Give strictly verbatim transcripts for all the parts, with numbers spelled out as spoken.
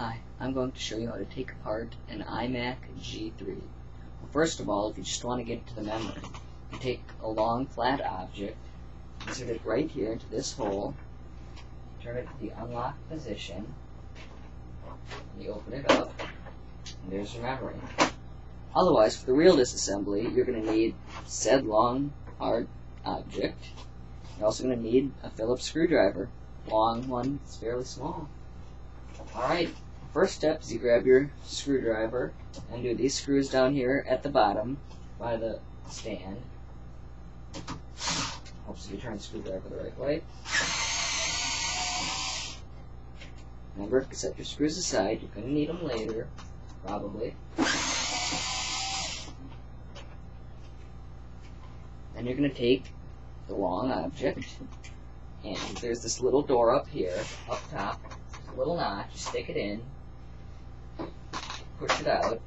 Hi, I'm going to show you how to take apart an iMac G three. Well, first of all, if you just want to get to the memory, you take a long flat object, insert it right here into this hole, turn it to the unlock position, and you open it up, and there's your memory. Otherwise, for the real disassembly, you're going to need said long, hard object. You're also going to need a Phillips screwdriver. Long one, it's fairly small. Alright, first step is you grab your screwdriver and do these screws down here at the bottom by the stand. Hopefully you turn the screwdriver the right way. Remember, if you set your screws aside, you're going to need them later, probably. Then you're going to take the long object, and there's this little door up here, up top. Little notch, stick it in, push it out,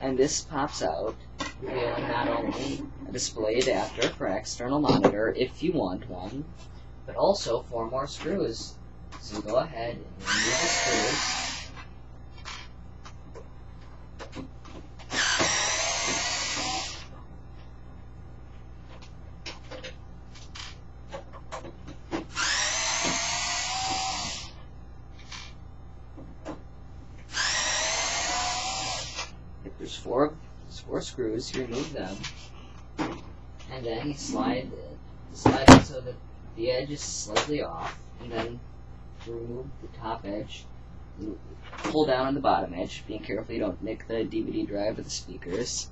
and this pops out, revealing not only a display adapter for an external monitor if you want one, but also four more screws. So you go ahead and remove the screws. There's four, there's four screws, you remove them, and then you slide it, slide it so that the edge is slightly off, and then remove the top edge, pull down on the bottom edge, being careful you don't nick the D V D drive or the speakers,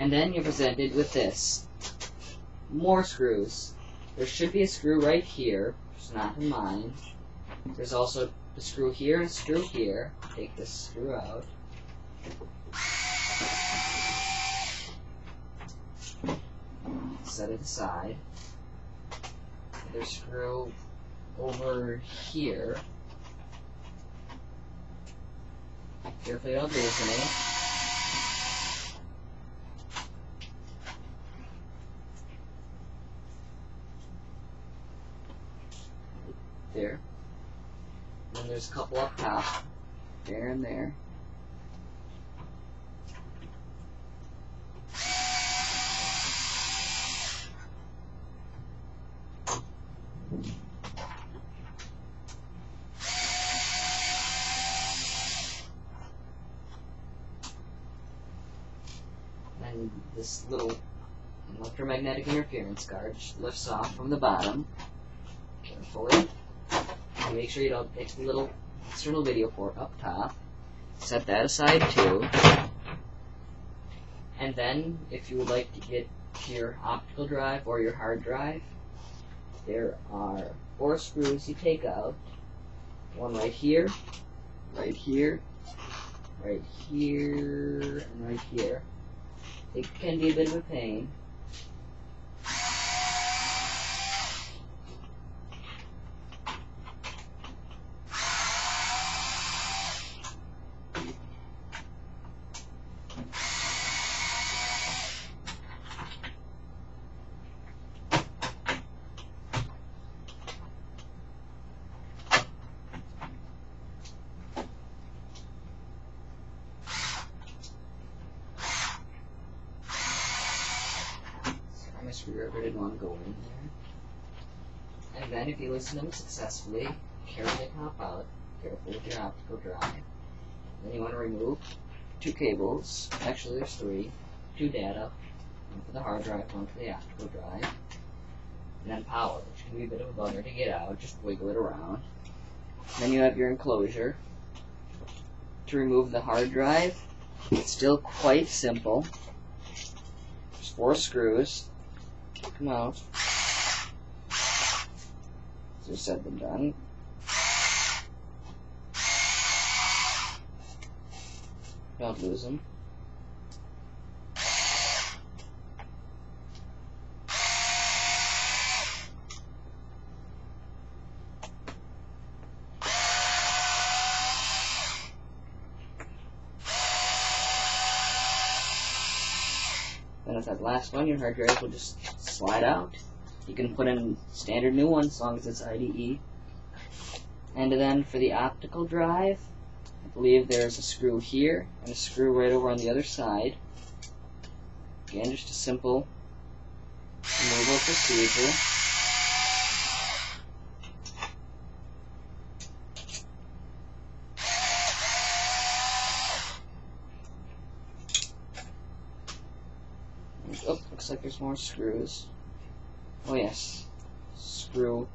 and then you're presented with this. More screws. There should be a screw right here, which is not in mine. There's also a screw here and a screw here. Take this screw out. Set it aside. There's screw over here. Carefully don't lose any. There. And then there's a couple up top. There and there. And this little electromagnetic interference guard lifts off from the bottom, carefully, and make sure you don't pick the little external video port up top, set that aside too, and then if you would like to get to your optical drive or your hard drive, there are four screws you take out, one right here, right here, right here, and right here. It can be a bit of a pain. Screwdriver didn't want to go in there. And then if you listen to them successfully, carefully pop out, careful with your optical drive. Then you want to remove two cables, actually there's three, two data, one for the hard drive, one for the optical drive, and then power, which can be a bit of a bugger to get out, just wiggle it around. Then you have your enclosure. To remove the hard drive, it's still quite simple. There's four screws. Come out. So said and done. Don't lose them. And with that last one, your hard drive will just slide out. You can put in standard new ones as long as it's I D E. And then for the optical drive, I believe there's a screw here and a screw right over on the other side. Again, just a simple removal procedure. And, oh, looks like there's more screws. Oh yes, screw.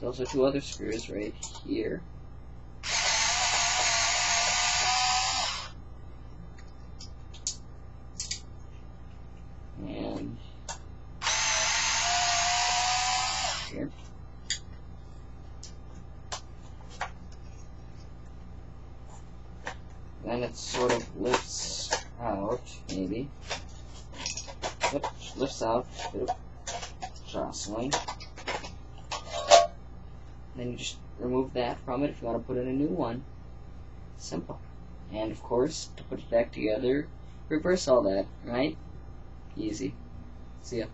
There's also two other screws right here. And here. Then it sort of lifts out, maybe. Yep, lifts out, a bit of jostling. Then you just remove that from it if you want to put in a new one. Simple. And of course, to put it back together, reverse all that, right? Easy. See ya.